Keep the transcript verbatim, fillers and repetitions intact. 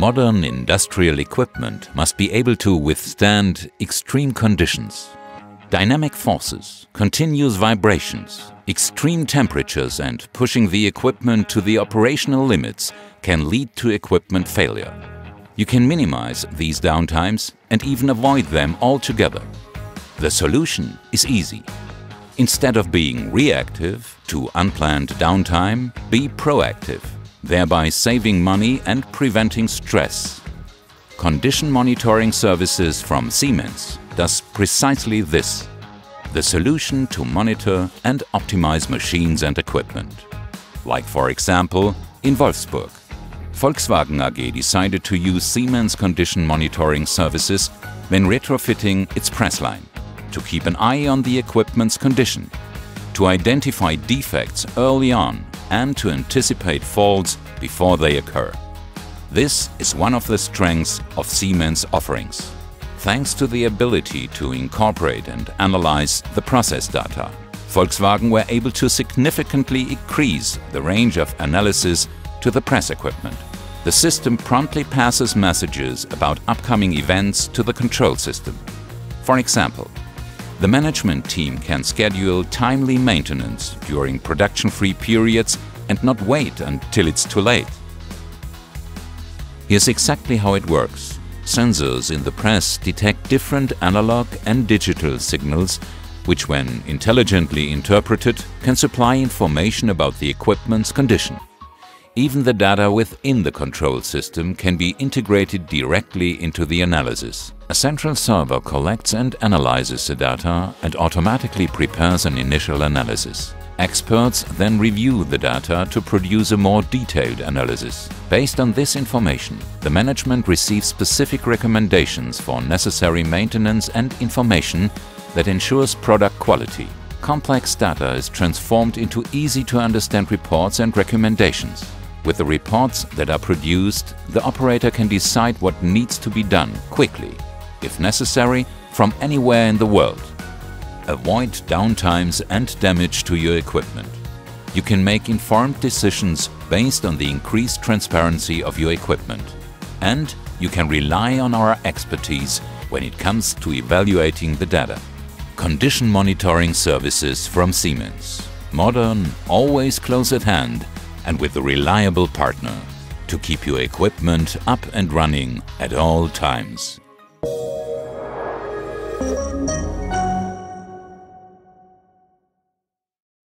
Modern industrial equipment must be able to withstand extreme conditions. Dynamic forces, continuous vibrations, extreme temperatures and pushing the equipment to the operational limits can lead to equipment failure. You can minimize these downtimes and even avoid them altogether. The solution is easy. Instead of being reactive to unplanned downtime, be proactive, thereby saving money and preventing stress. Condition monitoring services from Siemens does precisely this, the solution to monitor and optimize machines and equipment. Like for example, in Wolfsburg, Volkswagen A G decided to use Siemens condition monitoring services when retrofitting its press line, to keep an eye on the equipment's condition, to identify defects early on and to anticipate faults before they occur. This is one of the strengths of Siemens' offerings, thanks to the ability to incorporate and analyze the process data. Volkswagen were able to significantly increase the range of analysis to the press equipment. The system promptly passes messages about upcoming events to the control system. For example, the management team can schedule timely maintenance during production-free periods and not wait until it's too late. Here's exactly how it works. Sensors in the press detect different analog and digital signals, which when intelligently interpreted can supply information about the equipment's condition. Even the data within the control system can be integrated directly into the analysis. A central server collects and analyzes the data and automatically prepares an initial analysis. Experts then review the data to produce a more detailed analysis. Based on this information, the management receives specific recommendations for necessary maintenance and information that ensures product quality. Complex data is transformed into easy-to-understand reports and recommendations. With the reports that are produced, the operator can decide what needs to be done quickly, if necessary, from anywhere in the world. Avoid downtimes and damage to your equipment. You can make informed decisions based on the increased transparency of your equipment. And you can rely on our expertise when it comes to evaluating the data. Condition monitoring services from Siemens. Modern, always close at hand, and with a reliable partner to keep your equipment up and running at all times.